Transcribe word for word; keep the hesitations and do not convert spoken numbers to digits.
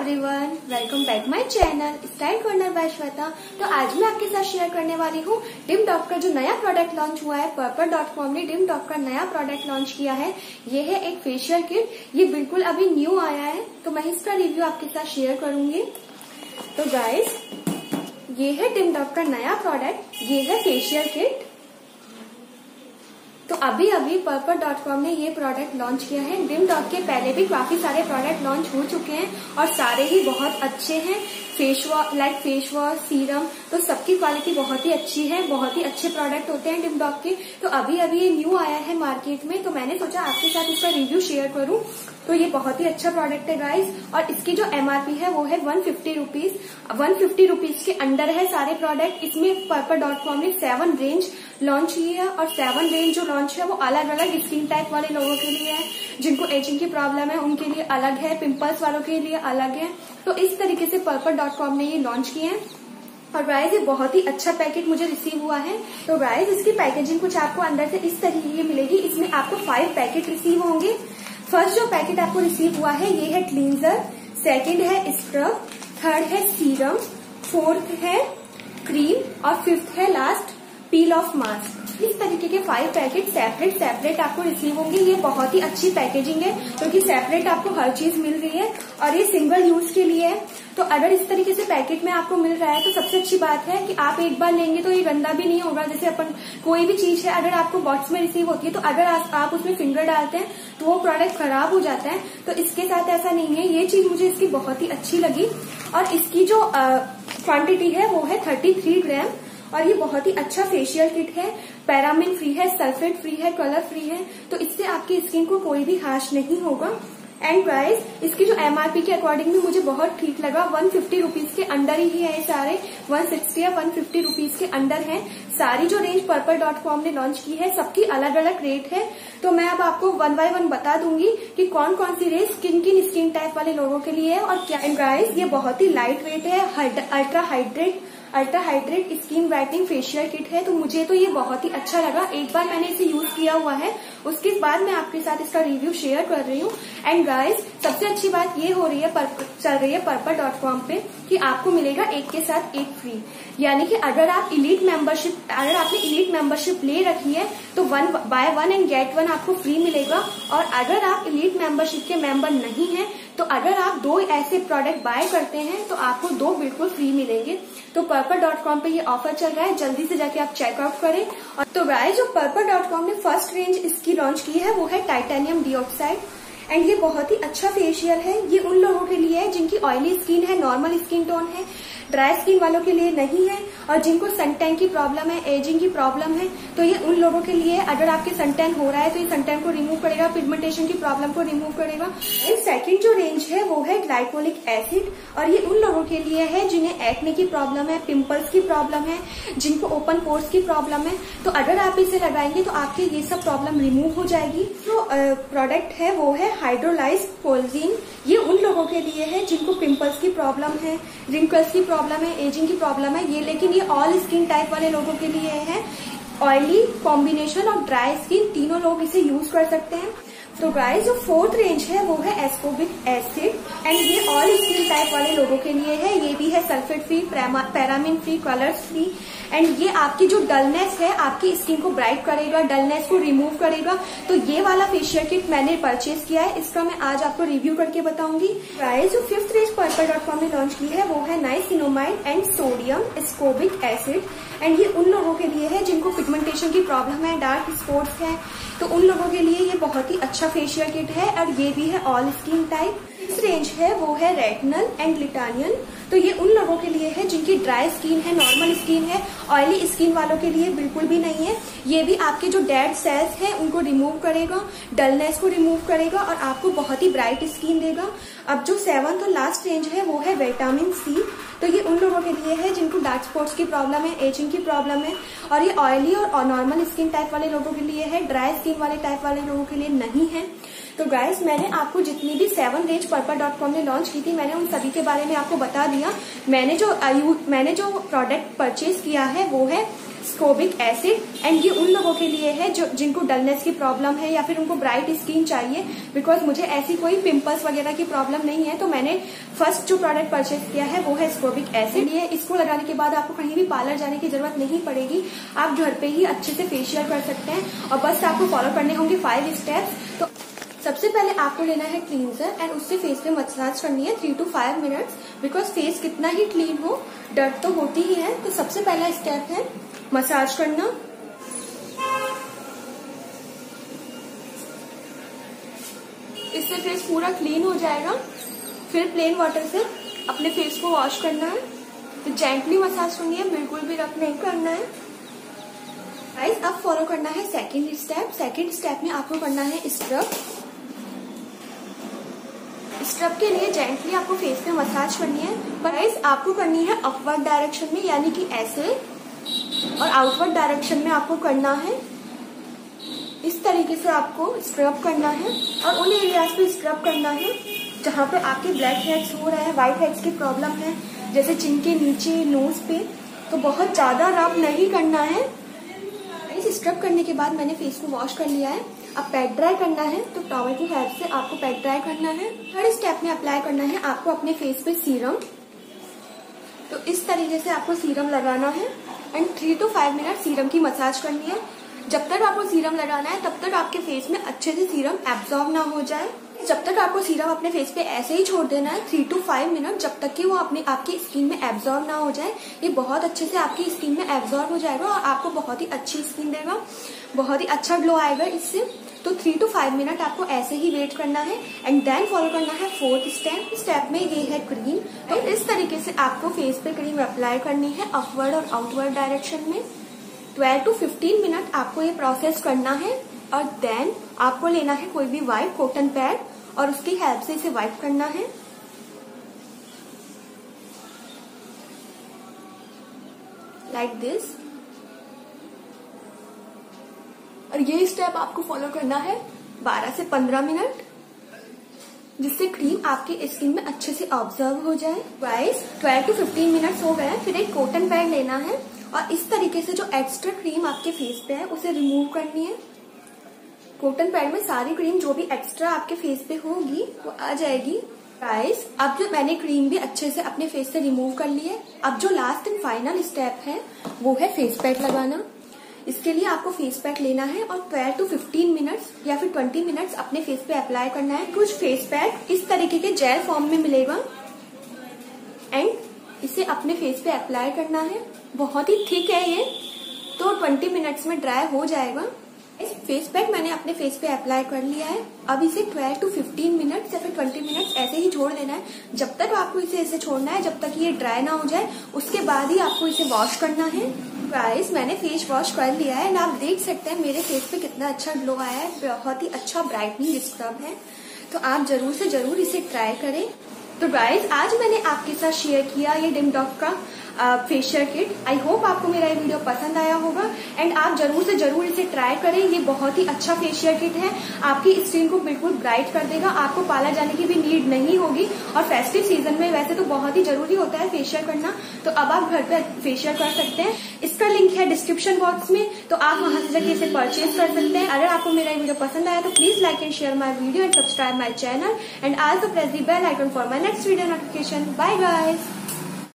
Everyone, welcome back my channel style corner by Shweta. तो आज मैं आपके साथ शेयर करने वाली हूँ DermDoc का जो नया प्रोडक्ट लॉन्च हुआ है। Purplle डॉट com ने DermDoc का नया प्रोडक्ट लॉन्च किया है। ये है एक फेशियल किट, ये बिल्कुल अभी न्यू आया है, तो मैं इसका रिव्यू आपके साथ शेयर करूंगी। तो गाइस, ये है DermDoc का नया प्रोडक्ट, ये है फेशियल किट। तो अभी अभी Purplle डॉट com ने ये प्रोडक्ट लॉन्च किया है। DermDoc के पहले भी काफी सारे प्रोडक्ट लॉन्च हो चुके हैं और सारे ही बहुत अच्छे हैं। Face wash, like face wash, serum, तो सबकी क्वालिटी बहुत ही अच्छी है, बहुत ही अच्छे प्रोडक्ट होते हैं DermDoc के। तो अभी अभी ये न्यू आया है मार्केट में, तो मैंने सोचा आपके साथ इसका रिव्यू शेयर करूं। तो ये बहुत ही अच्छा प्रोडक्ट है गाइस, और इसकी जो एमआरपी है वो है one fifty rupees. One fifty rupees के अंडर है सारे प्रोडक्ट। इसमें Purplle डॉट com ने सेवन रेंज लॉन्च की है, और सेवन रेंज जो लॉन्च है वो अलग अलग स्किन टाइप वाले लोगों के लिए है, जिनको एजिंग की प्रॉब्लम है उनके लिए अलग है, पिंपल्स वालों के लिए अलग है। तो इस तरीके से Purplle डॉट com ने ये लॉन्च किए हैं। और गाइस, ये बहुत ही अच्छा पैकेट मुझे रिसीव हुआ है। तो गाइस, इसकी पैकेजिंग कुछ आपको अंदर से इस तरीके की मिलेगी। इसमें आपको फाइव पैकेट रिसीव होंगे। फर्स्ट जो पैकेट आपको रिसीव हुआ है ये है क्लींजर, सेकेंड है स्क्रब, थर्ड है सीरम, फोर्थ है क्रीम, और फिफ्थ है लास्ट पील ऑफ मास्क। इस तरीके के फाइव पैकेट सेपरेट सेपरेट आपको रिसीव होंगे। ये बहुत ही अच्छी पैकेजिंग है क्योंकि सेपरेट आपको हर चीज मिल रही है, और ये सिंगल यूज के लिए है। तो अगर इस तरीके से पैकेट में आपको मिल रहा है तो सबसे अच्छी बात है कि आप एक बार लेंगे तो ये गंदा भी नहीं होगा। जैसे अपन कोई भी चीज है अगर आपको बॉक्स में रिसीव होती है, तो अगर आप उसमें फिंगर डालते हैं तो वो प्रोडक्ट खराब हो जाता है, तो इसके साथ ऐसा नहीं है। ये चीज मुझे इसकी बहुत ही अच्छी लगी। और इसकी जो क्वांटिटी है वो है थर्टी थ्री ग्राम, और ये बहुत ही अच्छा फेशियल किट है। पैरामिन फ्री है, सल्फेट फ्री है, कलर फ्री है, तो इससे आपकी स्किन को कोई भी हार्श नहीं होगा। एंड प्राइस इसकी जो एमआरपी के अकॉर्डिंग में मुझे बहुत ठीक लगा। वन फिफ्टी रुपीज के अंडर ही है ये सारे, वन सिक्सटी या वन फिफ्टी रुपीज के अंडर है। सारी जो रेंज Purplle डॉट com ने लॉन्च की है सबकी अलग अलग रेट है। तो मैं अब आपको वन बाय वन बता दूंगी कि कौन कौन सी रेंज किन किन स्किन टाइप वाले लोगों के लिए है और क्या। एंड प्राइस ये बहुत ही लाइट वेट है, ultra hydrate ultra hydrate skin brightening facial kit है। तो मुझे तो ये बहुत ही अच्छा लगा। एक बार मैंने इसे यूज किया हुआ है, उसके बाद मैं आपके साथ इसका रिव्यू शेयर कर रही हूँ। एंड गाइस, सबसे अच्छी बात ये हो रही है, चल रही है Purplle डॉट com पे कि आपको मिलेगा एक के साथ एक फ्री, यानी कि अगर आप इलीट मेंबरशिप अगर आपने इलीट मेंबरशिप ले रखी है तो one buy one and get one आपको फ्री मिलेगा। और अगर आप इलीट मेंबरशिप के मेंबर नहीं है तो अगर आप दो ऐसे प्रोडक्ट बाय करते हैं तो आपको दो बिल्कुल फ्री मिलेंगे। तो Purplle डॉट com पे ये ऑफर चल रहा है, जल्दी से जाके आप चेकआउट करें। और तो गाइस, जो Purplle डॉट com ने फर्स्ट रेंज इसकी लॉन्च की है वो है टाइटेनियम डिऑक्साइड। एंड ये बहुत ही अच्छा फेशियल है। ये उन लोगों के लिए है जिनकी ऑयली स्किन है, नॉर्मल स्किन टोन है, ड्राई स्किन वालों के लिए नहीं है, और जिनको सनटैन की प्रॉब्लम है, एजिंग की प्रॉब्लम है, तो ये उन लोगों के लिए है। अगर आपके सनटैन हो रहा है तो ये सनटैन को रिमूव करेगा, पिगमेंटेशन की प्रॉब्लम को रिमूव करेगा। एंड सेकंड जो रेंज है वो है ग्लाइकोलिक एसिड, और ये उन लोगों के लिए है जिन्हें एक्ने की प्रॉब्लम है, पिम्पल्स की प्रॉब्लम है, जिनको ओपन पोर्स की प्रॉब्लम है। तो अगर आप इसे लगाएंगे तो आपके ये सब प्रॉब्लम रिमूव हो जाएगी। जो प्रोडक्ट है वो है हाइड्रोलाइज कोल्जीन। ये उन लोगों के लिए है जिनको पिंपल्स की प्रॉब्लम है, रिंकल्स की प्रॉब्लम है, एजिंग की प्रॉब्लम है। ये लेकिन ये ऑल स्किन टाइप वाले लोगों के लिए है। ऑयली, कॉम्बिनेशन और ड्राई स्किन तीनों लोग इसे यूज कर सकते हैं। तो गाइस, जो फोर्थ रेंज है वो है एस्कोबिक एसिड, एंड ये ऑल स्किन टाइप वाले लोगों के लिए है। ये भी है sulphate free, paraben free, colours free. And ये आपकी जो डलनेस है आपकी स्किन को ब्राइट करेगा, डलनेस को रिमूव करेगा। तो ये वाला फेशियल किट मैंने परचेज किया है, इसका मैं आज आपको रिव्यू करके बताऊंगी। गाइस, जो fifth range Purplle dot com ने लॉन्च की है वो है niacinamide and sodium ascorbic acid. And ये उन लोगों के लिए है जिनको पिगमेंटेशन की प्रॉब्लम है, डार्क स्पॉट्स है, तो उन लोगों के लिए ये बहुत ही अच्छा फेशियल किट है। और ये भी है ऑल स्किन टाइप। इस रेंज है वो है रेटिनल एंड लिटानियन। तो ये उन लोगों के लिए है जिनकी ड्राई स्किन है, नॉर्मल स्किन है, ऑयली स्किन वालों के लिए बिल्कुल भी नहीं है। ये भी आपके जो डेड सेल्स हैं उनको रिमूव करेगा, डलनेस को रिमूव करेगा, और आपको बहुत ही ब्राइट स्किन देगा। अब जो सेवंथ और लास्ट रेंज है वो है विटामिन सी। तो ये उन लोगों के लिए है जिनको डार्क स्पॉट्स की प्रॉब्लम है, एजिंग की प्रॉब्लम है, और ये ऑयली और नॉर्मल स्किन टाइप वाले लोगों के लिए है, ड्राई स्किन वाले टाइप वाले लोगों के लिए नहीं है। तो गाइज मैंने आपको जितनी भी seven range Purplle dot com ने लॉन्च की थी मैंने उन सभी के बारे में आपको बता दिया। मैंने जो मैंने जो प्रोडक्ट परचेज किया है वो है स्कोबिक एसिड एंड ये उन लोगों के लिए है जो जिनको डलनेस की प्रॉब्लम है या फिर उनको ब्राइट स्किन चाहिए, बिकॉज मुझे ऐसी कोई पिंपल्स वगैरह की प्रॉब्लम नहीं है। तो मैंने फर्स्ट जो प्रोडक्ट परचेज किया है वो है स्कोबिक एसिड। ये इसको लगाने के बाद आपको कहीं भी पार्लर जाने की जरूरत नहीं पड़ेगी, आप घर पे ही अच्छे से फेशियल कर सकते हैं और बस आपको फॉलो करने होंगे फाइव स्टेप्स। तो सबसे पहले आपको लेना है क्लींजर एंड उससे फेस पे मसाज करनी है three to five minutes, because face कितना ही क्लीन हो डर्ट तो होती ही है। तो सबसे पहला स्टेप है मसाज करना। इससे फेस पूरा क्लीन हो जाएगा। फिर प्लेन वाटर से अपने फेस को वॉश करना है, तो जेंटली मसाज करनी है, बिल्कुल भी रफ नहीं करना है। गाइस अब फॉलो करना है सेकंड स्टेप। सेकंड स्टेप में आपको करना है स्क्रब। स्क्रब के लिए जेंटली आपको फेस पे मसाज करनी है, पर गाइस आपको करनी है अपवर्ड डायरेक्शन में, यानी कि ऐसे, और आउटवर्ड डायरेक्शन में आपको करना है। इस तरीके से आपको स्क्रब करना है और उन एरियाज पे स्क्रब करना है जहाँ पे आपके ब्लैक हेड्स हो रहे हैं, व्हाइट हेड्स की प्रॉब्लम है, जैसे चिन के नीचे, नोज पे। तो बहुत ज्यादा रब नहीं करना है। इस स्क्रब करने के बाद मैंने फेस को वॉश कर लिया है। अब पैड ड्राई करना है, तो टॉवल की हेल्प से आपको पैड ड्राई करना है। थर्ड स्टेप में अप्लाई करना है आपको अपने फेस पे सीरम। तो इस तरीके से आपको सीरम लगाना है and three to five minute serum की मसाज करनी है। जब तक आपको सीरम लगाना है तब तक आपके फेस में अच्छे से सीरम एब्जॉर्ब ना हो जाए। जब तक आपको सीरम अपने फेस पे ऐसे ही छोड़ देना है थ्री टू फाइव मिनट, जब तक कि वो अपने आपकी स्किन में एब्जॉर्ब ना हो जाए। ये बहुत अच्छे से आपकी स्किन में एब्जॉर्ब हो जाएगा और आपको बहुत ही अच्छी स्किन देगा, बहुत ही अच्छा ग्लो आएगा इससे। तो थ्री टू फाइव मिनट आपको ऐसे ही वेट करना है एंड देन फॉलो करना है फोर्थ स्टेप। स्टेप में ये है क्रीम। तो इस तरीके से आपको फेस पे क्रीम अप्लाई करनी है अपवर्ड और आउटवर्ड डायरेक्शन में। ट्वेल्व टू फिफ्टीन मिनट आपको ये प्रोसेस करना है और देन आपको लेना है कोई भी वाइट कॉटन पैड और उसकी हेल्प से इसे वाइप करना है। Like this. और ये स्टेप आपको फॉलो करना है बारह से पंद्रह मिनट, जिससे क्रीम आपके स्किन में अच्छे से ऑब्जर्व हो जाए। गाइस बारह टू पंद्रह मिनट हो गए हैं। फिर एक कॉटन पैड लेना है और इस तरीके से जो एक्स्ट्रा क्रीम आपके फेस पे है उसे रिमूव करनी है। कॉटन पैड में सारी क्रीम जो भी एक्स्ट्रा आपके फेस पे होगी वो आ जाएगी। गाइस अब जो मैंने क्रीम भी अच्छे से अपने फेस से रिमूव कर ली है, अब जो लास्ट एंड फाइनल स्टेप है वो है फेस पैक लगाना। इसके लिए आपको फेस पैक लेना है और बारह टू पंद्रह मिनट्स या फिर बीस मिनट्स अपने फेस पे अप्लाई करना है। कुछ फेस पैक इस तरीके के जेल फॉर्म में मिलेगा एंड इसे अपने फेस पे अप्लाई करना है। बहुत ही थिक है ये, तो बीस मिनट्स में ड्राई हो जाएगा। इस फेस पैक मैंने अपने फेस पे अप्लाई कर लिया है। अब इसे बारह टू पंद्रह मिनट्स या फिर बीस मिनट्स ऐसे ही छोड़ देना है। जब तक आपको इसे ऐसे छोड़ना है जब तक ये ड्राई ना हो जाए, उसके बाद ही आपको इसे वॉश करना है। गाइस मैंने फेस वॉश कर लिया है एंड आप देख सकते हैं मेरे फेस पे कितना अच्छा ग्लो आया है, बहुत ही अच्छा ब्राइटनिंग स्क्रब है। तो आप जरूर से जरूर इसे ट्राई करें। तो गाइस आज मैंने आपके साथ शेयर किया ये DermDoc का फेशियल किट। आई होप आपको मेरा ये वीडियो पसंद आया होगा एंड आप जरूर से जरूर इसे ट्राई करें। ये बहुत ही अच्छा फेशियल किट है, आपकी स्किन को बिल्कुल ब्राइट कर देगा, आपको पार्लर जाने की भी नीड नहीं होगी। और फेस्टिव सीजन में वैसे तो बहुत ही जरूरी होता है फेशियल करना, तो अब आप घर पर फेशियल कर सकते हैं। इसका लिंक है डिस्क्रिप्शन बॉक्स में, तो आप वहां से जाके इसे परचेज कर सकते हैं। अगर आपको मेरा वीडियो पसंद आया तो please like and share my video and subscribe my channel and also press the bell icon for my next video notification. Bye guys.